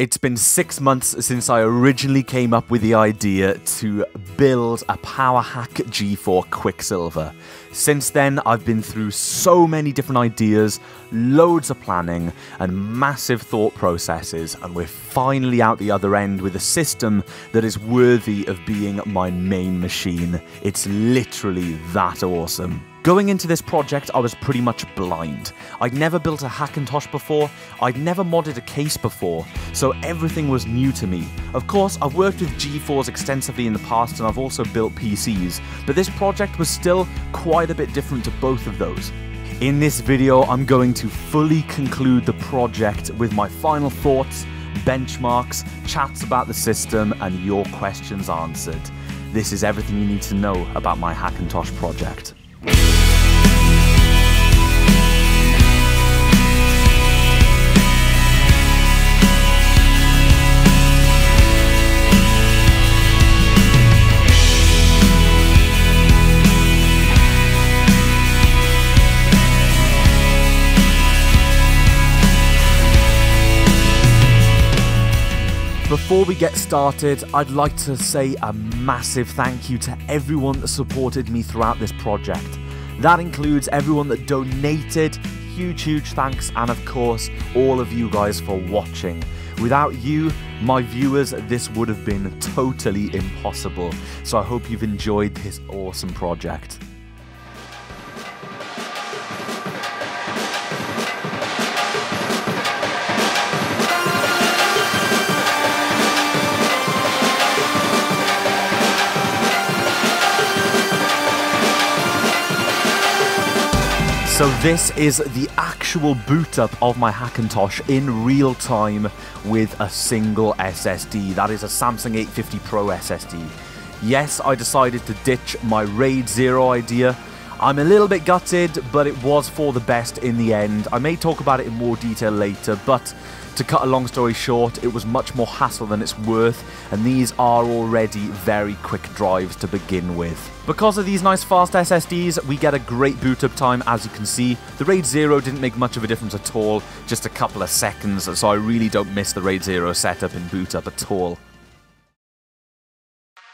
It's been 6 months since I originally came up with the idea to build a Power Mac G4 Quicksilver. Since then, I've been through so many different ideas, loads of planning, and massive thought processes, and we're finally out the other end with a system that is worthy of being my main machine. It's literally that awesome. Going into this project, I was pretty much blind. I'd never built a Hackintosh before, I'd never modded a case before, so everything was new to me. Of course, I've worked with GeForce extensively in the past and I've also built PCs, but this project was still quite a bit different to both of those. In this video, I'm going to fully conclude the project with my final thoughts, benchmarks, chats about the system, and your questions answered. This is everything you need to know about my Hackintosh project. Before we get started, I'd like to say a massive thank you to everyone that supported me throughout this project. That includes everyone that donated, huge thanks, and of course, all of you guys for watching. Without you, my viewers, this would have been totally impossible. So I hope you've enjoyed this awesome project. So this is the actual boot up of my Hackintosh in real time with a single SSD. That is a Samsung 850 Pro SSD. Yes, I decided to ditch my RAID 0 idea. I'm a little bit gutted, but it was for the best in the end. I may talk about it in more detail later, but to cut a long story short, it was much more hassle than it's worth, and these are already very quick drives to begin with. Because of these nice fast SSDs, we get a great boot up time, as you can see. The RAID 0 didn't make much of a difference at all, just a couple of seconds, so I really don't miss the RAID 0 setup in boot up at all.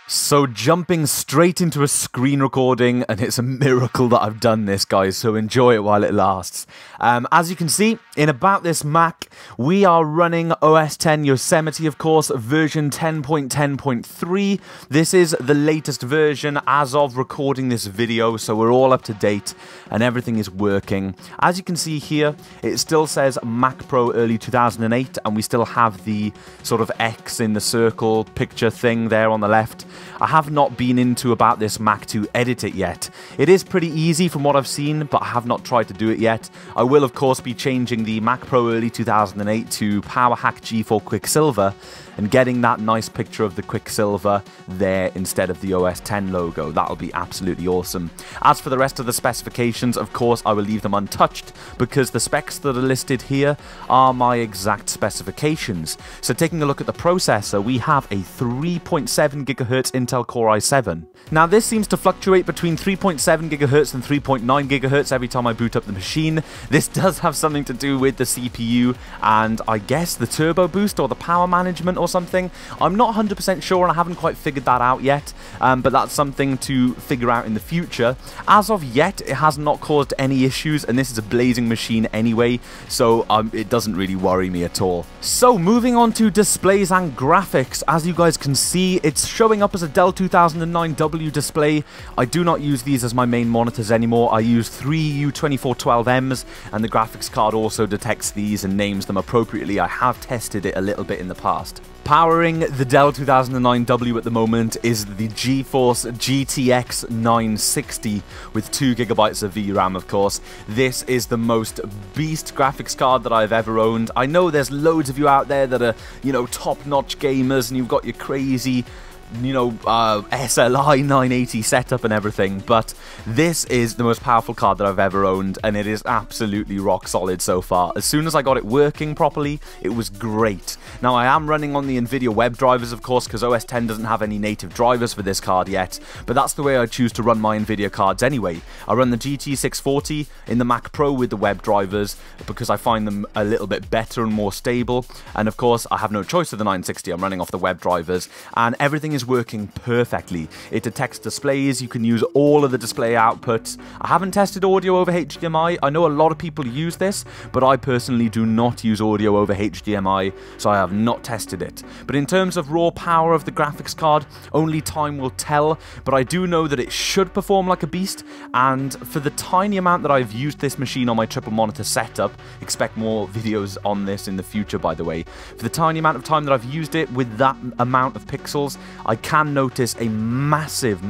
So jumping straight into a screen recording, and it's a miracle that I've done this, guys, so enjoy it while it lasts. As you can see, in about this Mac, we are running OS X Yosemite, of course, version 10.10.3. This is the latest version as of recording this video, so we're all up to date, and everything is working. As you can see here, it still says Mac Pro early 2008, and we still have the sort of X in the circle picture thing there on the left. I have not been into about this Mac to edit it yet. It is pretty easy from what I've seen, but I have not tried to do it yet. I will of course be changing the Mac Pro early 2008 to Power Mac G4 Quicksilver and getting that nice picture of the Quicksilver there instead of the OS X logo. That'll be absolutely awesome. As for the rest of the specifications, of course I will leave them untouched because the specs that are listed here are my exact specifications. So taking a look at the processor, we have a 3.7 GHz Intel Core i7. Now this seems to fluctuate between 3.7 GHz and 3.9 GHz every time I boot up the machine. This does have something to do with the CPU and I guess the turbo boost or the power management or something. I'm not 100% sure and I haven't quite figured that out yet, but that's something to figure out in the future. As of yet, it has not caused any issues and this is a blazing machine anyway, so it doesn't really worry me at all. So moving on to displays and graphics. As you guys can see, it's showing up as a Dell 2009W display. I do not use these as my main monitors anymore. I use three U2412Ms and the graphics card also detects these and names them appropriately. I have tested it a little bit in the past. Powering the Dell 2009W at the moment is the GeForce GTX 960 with 2 GB of VRAM, of course. This is the most beast graphics card that I've ever owned. I know there's loads of you out there that are, you know, top-notch gamers and you've got your crazy SLI 980 setup and everything, but this is the most powerful card that I've ever owned, and it is absolutely rock solid so far. As soon as I got it working properly, it was great. Now, I am running on the Nvidia web drivers, of course, because OS X doesn't have any native drivers for this card yet, but that's the way I choose to run my Nvidia cards anyway. I run the GT 640 in the Mac Pro with the web drivers because I find them a little bit better and more stable, and of course, I have no choice of the 960. I'm running off the web drivers, and everything is working perfectly. It detects displays, you can use all of the display outputs. I haven't tested audio over HDMI. I know a lot of people use this, but I personally do not use audio over HDMI, so I have not tested it. But in terms of raw power of the graphics card, only time will tell, but I do know that it should perform like a beast, and for the tiny amount that I've used this machine on my triple monitor setup, expect more videos on this in the future, by the way. For the tiny amount of time that I've used it with that amount of pixels, I can notice a massive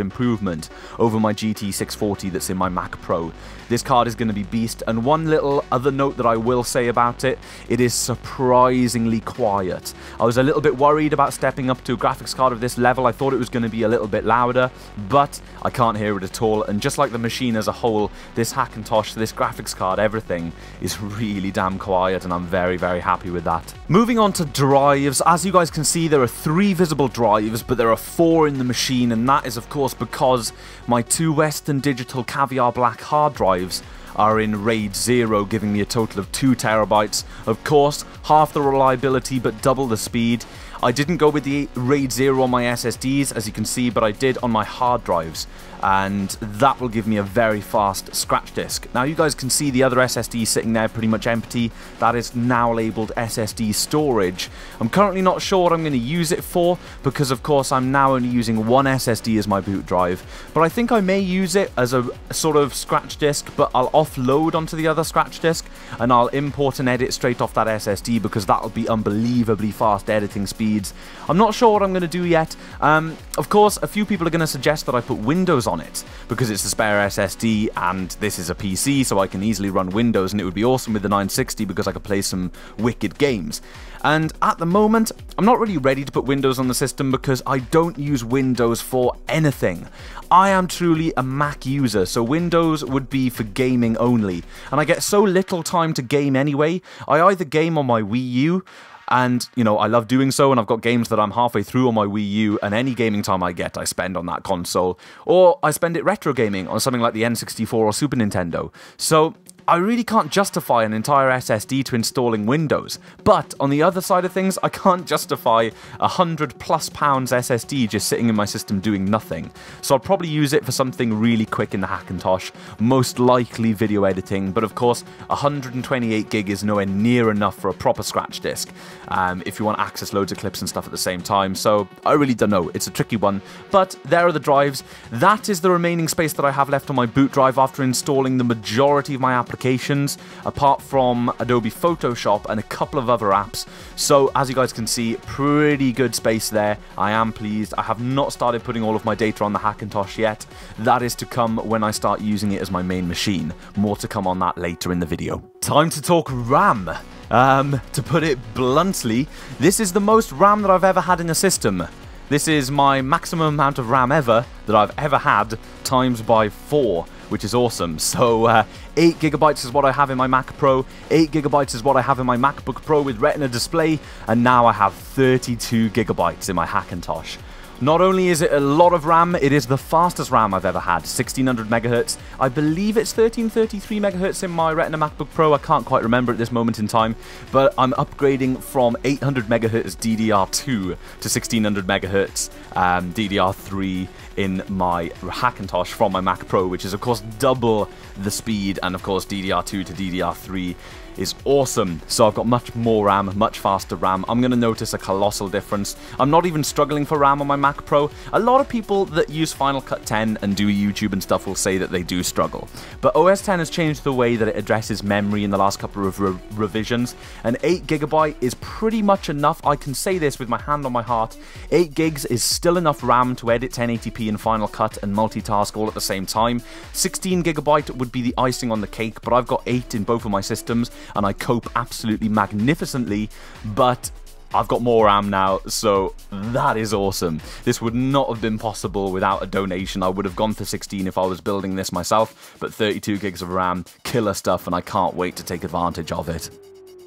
improvement over my GT 640 that's in my Mac Pro. This card is going to be beast, and one little other note that I will say about it, it is surprisingly quiet. I was a little bit worried about stepping up to a graphics card of this level. I thought it was going to be a little bit louder, but I can't hear it at all, and just like the machine as a whole, this Hackintosh, this graphics card, everything is really damn quiet, and I'm very happy with that. Moving on to drives, as you guys can see, there are 3 visible drives, but there are 4 in the machine, and that is of course because my 2 Western Digital Caviar Black hard drives are in RAID 0, giving me a total of 2 terabytes. Of course, half the reliability but double the speed. I didn't go with the RAID 0 on my SSDs, as you can see, but I did on my hard drives, and that will give me a very fast scratch disk. Now, you guys can see the other SSD sitting there pretty much empty. That is now labeled SSD storage. I'm currently not sure what I'm going to use it for, because of course I'm now only using 1 SSD as my boot drive, but I think I may use it as a sort of scratch disk, but I'll offload onto the other scratch disk, and I'll import and edit straight off that SSD, because that'll be unbelievably fast editing speed. I'm not sure what I'm going to do yet. Of course, a few people are going to suggest that I put Windows on it because it's a spare SSD, and this is a PC, so I can easily run Windows, and it would be awesome with the 960 because I could play some wicked games. And at the moment, I'm not really ready to put Windows on the system because I don't use Windows for anything. I am truly a Mac user, so Windows would be for gaming only, and I get so little time to game anyway. I either game on my Wii U, and, you know, I love doing so, and I've got games that I'm halfway through on my Wii U, and any gaming time I get, I spend on that console. Or I spend it retro gaming on something like the N64 or Super Nintendo. So I really can't justify an entire SSD to installing Windows, but on the other side of things, I can't justify £100+ SSD just sitting in my system doing nothing. So I'll probably use it for something really quick in the Hackintosh, most likely video editing, but of course 128 gig is nowhere near enough for a proper scratch disk if you want to access loads of clips and stuff at the same time, so I really don't know, it's a tricky one. But there are the drives. That is the remaining space that I have left on my boot drive after installing the majority of my applications, apart from Adobe Photoshop and a couple of other apps. So as you guys can see, pretty good space there. I am pleased. I have not started putting all of my data on the Hackintosh yet. That is to come when I start using it as my main machine. More to come on that later in the video. Time to talk RAM. To put it bluntly, this is the most RAM that I've ever had in a system. This is my maximum amount of RAM ever that I've ever had, times by 4. Which is awesome. So 8 gigabytes is what I have in my Mac Pro, 8 gigabytes is what I have in my MacBook Pro with Retina display, and now I have 32 gigabytes in my Hackintosh. Not only is it a lot of RAM, it is the fastest RAM I've ever had, 1600 megahertz. I believe it's 1333 megahertz in my Retina MacBook Pro. I can't quite remember at this moment in time, but I'm upgrading from 800 megahertz DDR2 to 1600 megahertz DDR3 in my Hackintosh from my Mac Pro, which is of course double the speed, and of course DDR2 to DDR3 is awesome. So I've got much more RAM, much faster RAM. I'm going to notice a colossal difference. I'm not even struggling for RAM on my Mac Pro. A lot of people that use Final Cut 10 and do YouTube and stuff will say that they do struggle. But OS X has changed the way that it addresses memory in the last couple of revisions, and 8 GB is pretty much enough. I can say this with my hand on my heart. 8 gigs is still enough RAM to edit 1080p in Final Cut and multitask all at the same time. 16 GB would be the icing on the cake, but I've got 8 in both of my systems, and I cope absolutely magnificently. But I've got more RAM now, so that is awesome. This would not have been possible without a donation. I would have gone for 16 if I was building this myself, but 32 gigs of RAM, killer stuff, and I can't wait to take advantage of it.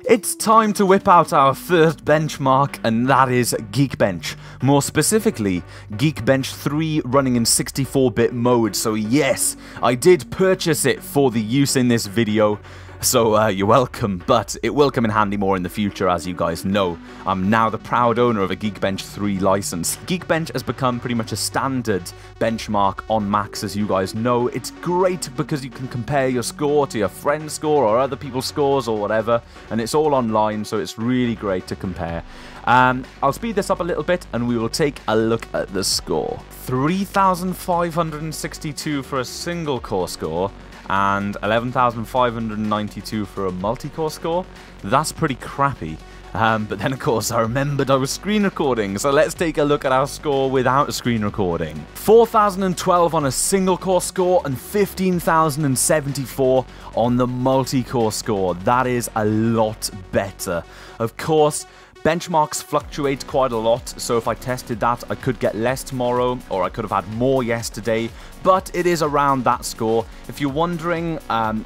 It's time to whip out our first benchmark, and that is Geekbench. More specifically, Geekbench 3 running in 64-bit mode, so yes, I did purchase it for the use in this video. So you're welcome, but it will come in handy more in the future, as you guys know. I'm now the proud owner of a Geekbench 3 license. Geekbench has become pretty much a standard benchmark on Macs, as you guys know. It's great because you can compare your score to your friend's score or other people's scores or whatever, and it's all online, so it's really great to compare. I'll speed this up a little bit, and we will take a look at the score. 3,562 for a single core score, and 11,592 for a multi-core score. That's pretty crappy. But then, of course, I remembered I was screen recording, so let's take a look at our score without screen recording. 4,012 on a single-core score and 15,074 on the multi-core score. That is a lot better. Of course, benchmarks fluctuate quite a lot, so if I tested that, I could get less tomorrow, or I could have had more yesterday, but it is around that score. If you're wondering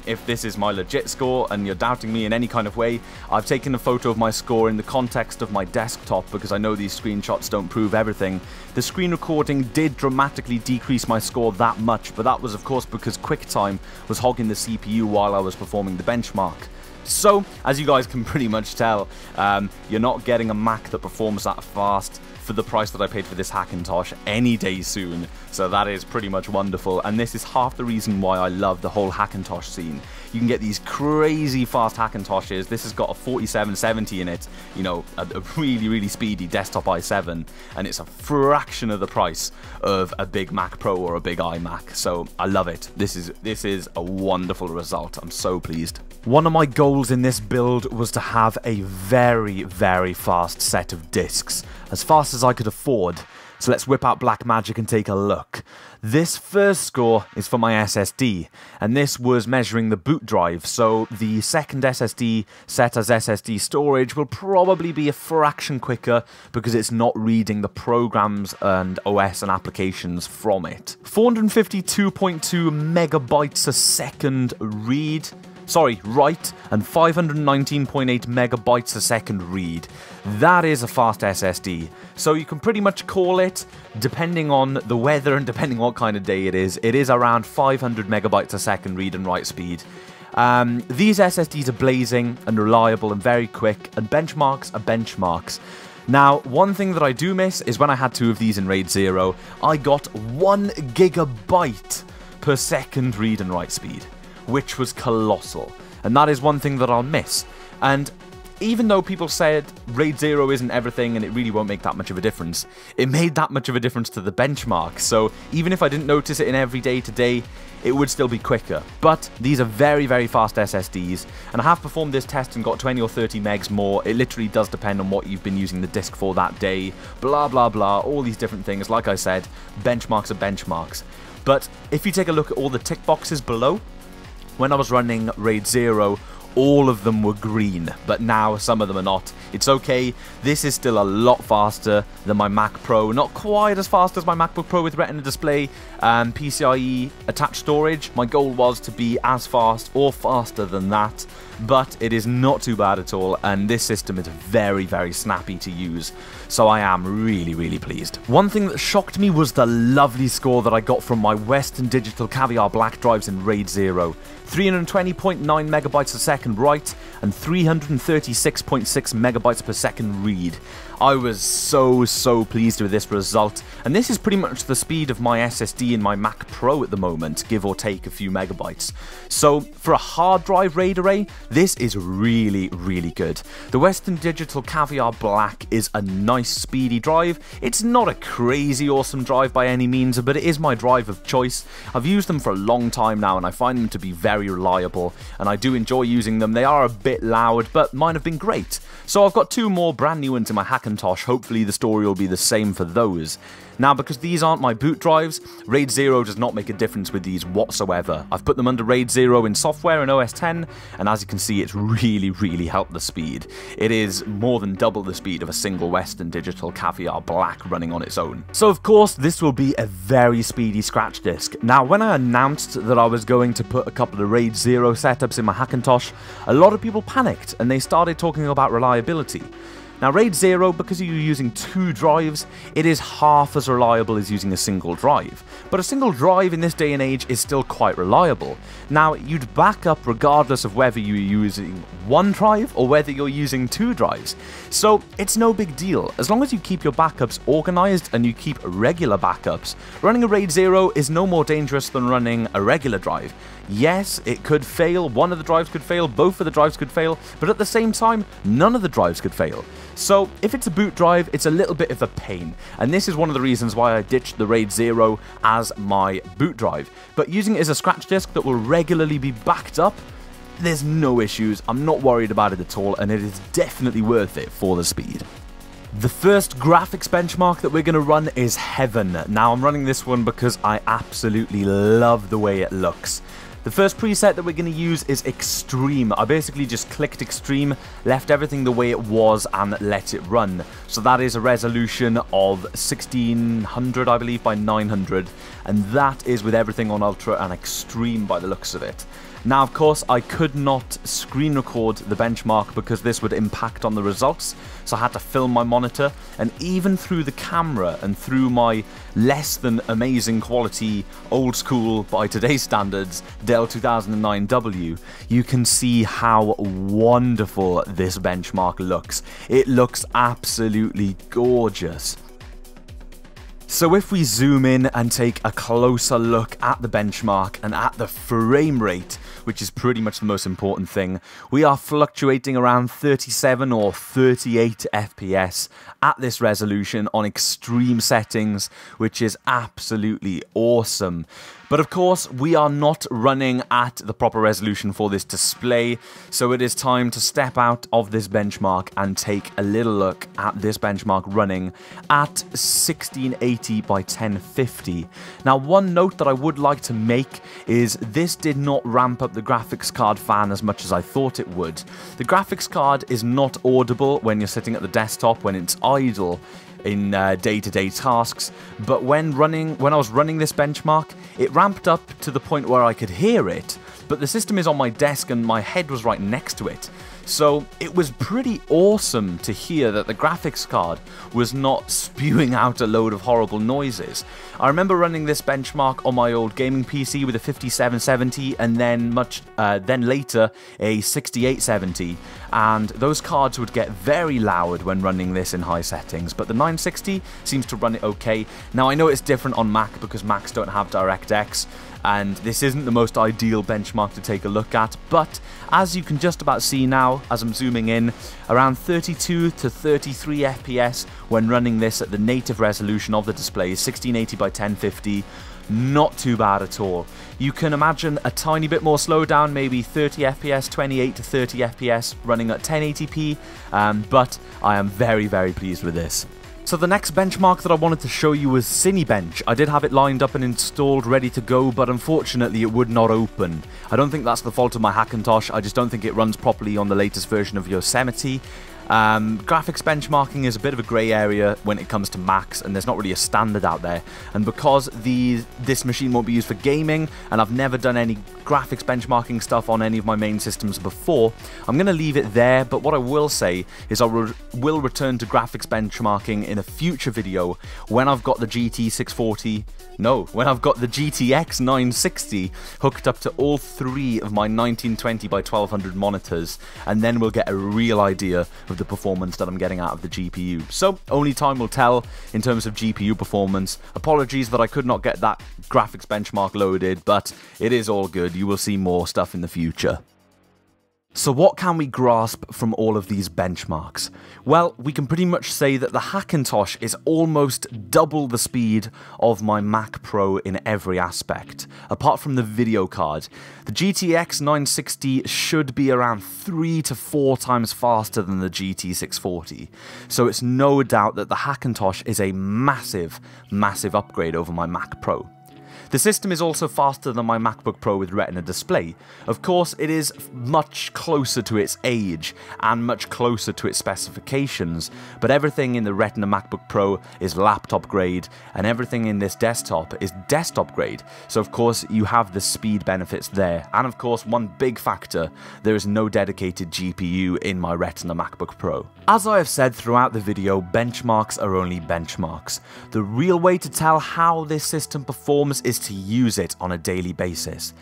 if this is my legit score and you're doubting me in any kind of way, I've taken a photo of my score in the context of my desktop because I know these screenshots don't prove everything. The screen recording did dramatically decrease my score that much, but that was of course because QuickTime was hogging the CPU while I was performing the benchmark. So, as you guys can pretty much tell, you're not getting a Mac that performs that fast for the price that I paid for this Hackintosh any day soon. So that is pretty much wonderful, and this is half the reason why I love the whole Hackintosh scene. You can get these crazy fast Hackintoshes. This has got a 4770 in it, you know, a really, really speedy desktop i7, and it's a fraction of the price of a big Mac Pro or a big iMac. So I love it. This is a wonderful result. I'm so pleased. One of my goals in this build was to have a very, very fast set of discs, as fast as I could afford. So let's whip out Blackmagic and take a look. This first score is for my SSD, and this was measuring the boot drive, so the second SSD set as SSD storage will probably be a fraction quicker because it's not reading the programs and OS and applications from it. 452.2 megabytes a second read. Sorry, write, and 519.8 megabytes a second read. That is a fast SSD. So you can pretty much call it, depending on the weather and depending what kind of day it is around 500 megabytes a second read and write speed. These SSDs are blazing and reliable and very quick, and benchmarks are benchmarks. Now, one thing that I do miss is when I had two of these in Raid 0, I got 1 gigabyte per second read and write speed, which was colossal, and that is one thing that I'll miss. And even though people said Raid 0 isn't everything and it really won't make that much of a difference, it made that much of a difference to the benchmark, so even if I didn't notice it in every day-to-day, it would still be quicker. But these are very, very fast SSDs, and I have performed this test and got 20 or 30 megs more. It literally does depend on what you've been using the disk for that day, blah, blah, blah, all these different things. Like I said, benchmarks are benchmarks. But if you take a look at all the tick boxes below, when I was running Raid 0, all of them were green, but now some of them are not. It's okay, this is still a lot faster than my Mac Pro. Not quite as fast as my MacBook Pro with Retina display and PCIe attached storage. My goal was to be as fast or faster than that, but it is not too bad at all, and this system is very, very snappy to use, so I am really, really pleased. One thing that shocked me was the lovely score that I got from my Western Digital Caviar Black drives in Raid 0. 320.9 megabytes a second write and 336.6 megabytes per second read. I was so, so pleased with this result, and this is pretty much the speed of my SSD in my Mac Pro at the moment, give or take a few megabytes. So for a hard drive RAID array, this is really, really good. The Western Digital Caviar Black is a nice speedy drive. It's not a crazy awesome drive by any means, but it is my drive of choice. I've used them for a long time now, and I find them to be very reliable, and I do enjoy using them. They are a bit loud, but mine have been great. So I've got two more brand new into my Hackintosh, hopefully the story will be the same for those. Now, because these aren't my boot drives, RAID 0 does not make a difference with these whatsoever. I've put them under RAID 0 in software and OS X, and as you can see, it's really helped the speed. It is more than double the speed of a single Western Digital Caviar Black running on its own. So of course, this will be a very speedy scratch disk. Now, when I announced that I was going to put a couple of RAID 0 setups in my Hackintosh, a lot of people panicked and they started talking about reliability. Now, RAID 0, because you're using two drives, it is half as reliable as using a single drive. But a single drive in this day and age is still quite reliable. Now, you'd back up regardless of whether you're using one drive or whether you're using two drives. So it's no big deal. As long as you keep your backups organized and you keep regular backups, running a RAID 0 is no more dangerous than running a regular drive. Yes, it could fail, one of the drives could fail, both of the drives could fail, but at the same time, none of the drives could fail. So if it's a boot drive, it's a little bit of a pain, and this is one of the reasons why I ditched the RAID 0 as my boot drive. But using it as a scratch disk that will regularly be backed up, there's no issues, I'm not worried about it at all, and it is definitely worth it for the speed. The first graphics benchmark that we're going to run is Heaven. Now, I'm running this one because I absolutely love the way it looks. The first preset that we're going to use is Extreme. I basically just clicked Extreme, left everything the way it was, and let it run. So that is a resolution of 1600, I believe, by 900. And that is with everything on Ultra and Extreme by the looks of it. Now, of course, I could not screen record the benchmark because this would impact on the results, so I had to film my monitor, and even through the camera and through my less than amazing quality, old school by today's standards, Dell 2009W, you can see how wonderful this benchmark looks. It looks absolutely gorgeous. So if we zoom in and take a closer look at the benchmark and at the frame rate, which is pretty much the most important thing, we are fluctuating around 37 or 38 FPS at this resolution on extreme settings, which is absolutely awesome. But of course, we are not running at the proper resolution for this display, so it is time to step out of this benchmark and take a little look at this benchmark running at 1680 by 1050. Now, one note that I would like to make is this did not ramp up the graphics card fan as much as I thought it would. The graphics card is not audible when you're sitting at the desktop when it's idle in day-to-day tasks, but when I was running this benchmark, it ramped up to the point where I could hear it, but the system is on my desk and my head was right next to it. So it was pretty awesome to hear that the graphics card was not spewing out a load of horrible noises. I remember running this benchmark on my old gaming PC with a 5770 and then later a 6870, and those cards would get very loud when running this in high settings, but the 960 seems to run it okay. Now, I know it's different on Mac because Macs don't have DirectX, and this isn't the most ideal benchmark to take a look at, but as you can just about see now as I'm zooming in, around 32 to 33 FPS when running this at the native resolution of the display, 1680 by 1050, not too bad at all. You can imagine a tiny bit more slowdown, maybe 30 FPS, 28 to 30 FPS running at 1080p, but I am very pleased with this. So the next benchmark that I wanted to show you was Cinebench. I did have it lined up and installed, ready to go, but unfortunately it would not open. I don't think that's the fault of my Hackintosh, I just don't think it runs properly on the latest version of Yosemite. Graphics benchmarking is a bit of a grey area when it comes to Macs, and there's not really a standard out there. And because this machine won't be used for gaming, and I've never done any graphics benchmarking stuff on any of my main systems before, I'm going to leave it there, but what I will say is I will return to graphics benchmarking in a future video when I've got the GTX 960 hooked up to all three of my 1920 by 1200 monitors, and then we'll get a real idea of the performance that I'm getting out of the GPU. So only time will tell in terms of GPU performance. Apologies that I could not get that graphics benchmark loaded, but it is all good. You will see more stuff in the future. So what can we grasp from all of these benchmarks? Well, we can pretty much say that the Hackintosh is almost double the speed of my Mac Pro in every aspect, apart from the video card. The GTX 960 should be around 3 to 4 times faster than the GT 640, so it's no doubt that the Hackintosh is a massive, massive upgrade over my Mac Pro. The system is also faster than my MacBook Pro with Retina display. Of course, it is much closer to its age and much closer to its specifications, but everything in the Retina MacBook Pro is laptop grade and everything in this desktop is desktop grade. So of course, you have the speed benefits there. And of course, one big factor, there is no dedicated GPU in my Retina MacBook Pro. As I have said throughout the video, benchmarks are only benchmarks. The real way to tell how this system performs is to use it on a daily basis.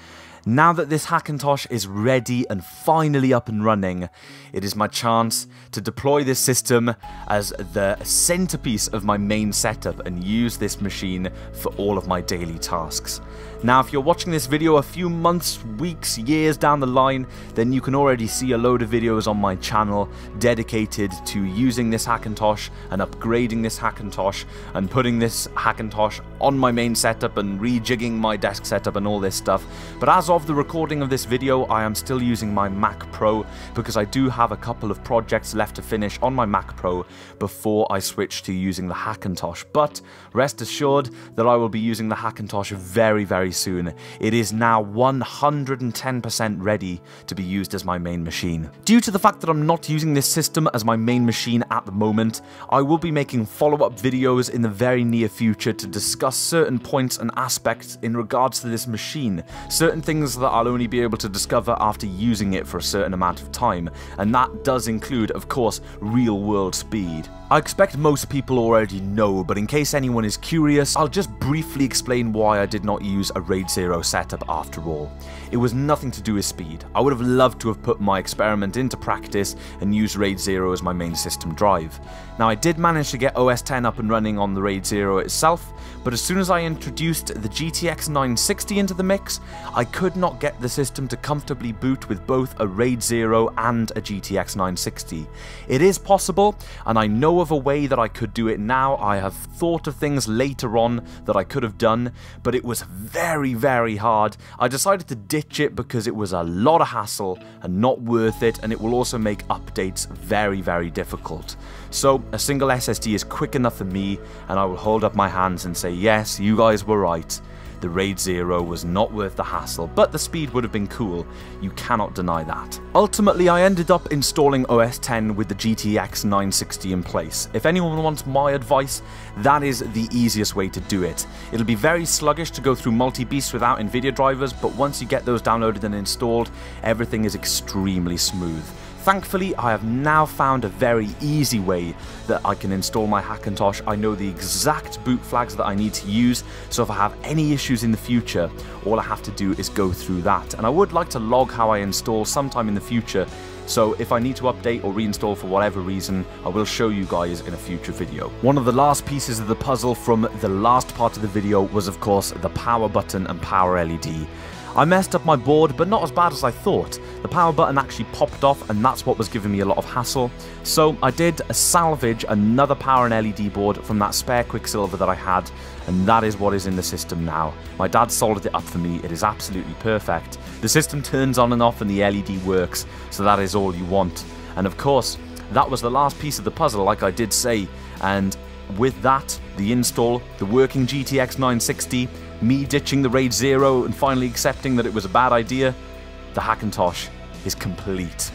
Now that this Hackintosh is ready and finally up and running, it is my chance to deploy this system as the centerpiece of my main setup and use this machine for all of my daily tasks. Now, if you're watching this video a few months, weeks, years down the line, then you can already see a load of videos on my channel dedicated to using this Hackintosh and upgrading this Hackintosh and putting this Hackintosh on my main setup and rejigging my desk setup and all this stuff. But as of the recording of this video, I am still using my Mac Pro because I do have a couple of projects left to finish on my Mac Pro before I switch to using the Hackintosh. But rest assured that I will be using the Hackintosh very, very soon. It is now 110% ready to be used as my main machine. Due to the fact that I'm not using this system as my main machine at the moment, I will be making follow-up videos in the very near future to discuss certain points and aspects in regards to this machine, certain things that I'll only be able to discover after using it for a certain amount of time, and that does include, of course, real-world speed. I expect most people already know, but in case anyone is curious, I'll just briefly explain why I did not use a RAID 0 setup after all. It was nothing to do with speed. I would have loved to have put my experiment into practice and used RAID 0 as my main system drive. Now, I did manage to get OS X up and running on the RAID 0 itself, but as soon as I introduced the GTX 960 into the mix, I could not get the system to comfortably boot with both a RAID 0 and a GTX 960. It is possible, and I know of a way that I could do it now. I have thought of things later on that I could have done, but it was very, very hard. I decided to ditch it because it was a lot of hassle and not worth it, and it will also make updates very, very difficult. So a single SSD is quick enough for me, and I will hold up my hands and say, yes, you guys were right. The RAID 0 was not worth the hassle, but the speed would have been cool. You cannot deny that. Ultimately, I ended up installing OS X with the GTX 960 in place. If anyone wants my advice, that is the easiest way to do it. It'll be very sluggish to go through MultiBeast without Nvidia drivers, but once you get those downloaded and installed, everything is extremely smooth. Thankfully, I have now found a very easy way that I can install my Hackintosh. I know the exact boot flags that I need to use, so if I have any issues in the future, all I have to do is go through that. And I would like to log how I install sometime in the future, so if I need to update or reinstall for whatever reason, I will show you guys in a future video. One of the last pieces of the puzzle from the last part of the video was, of course, the power button and power LED. I messed up my board, but not as bad as I thought. The power button actually popped off, and that's what was giving me a lot of hassle. So I did salvage another power and LED board from that spare Quicksilver that I had, and that is what is in the system now. My dad soldered it up for me. It is absolutely perfect. The system turns on and off and the LED works, so that is all you want. And of course, that was the last piece of the puzzle, like I did say, and with that, the install, the working GTX 960, me ditching the RAID 0 and finally accepting that it was a bad idea, the Hackintosh is complete.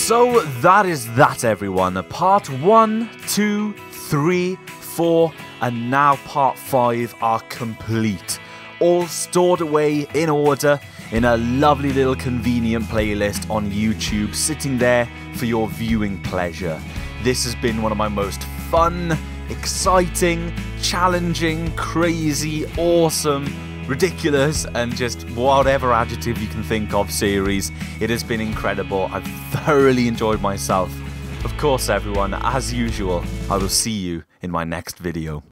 So that is that, everyone. Part 1, 2, 3, 4, and now part 5 are complete. All stored away in order in a lovely little convenient playlist on YouTube, sitting there for your viewing pleasure. This has been one of my most fun, exciting, challenging, crazy, awesome, ridiculous, and just whatever adjective you can think of series. It has been incredible. I've thoroughly enjoyed myself. Of course, everyone, as usual, I will see you in my next video.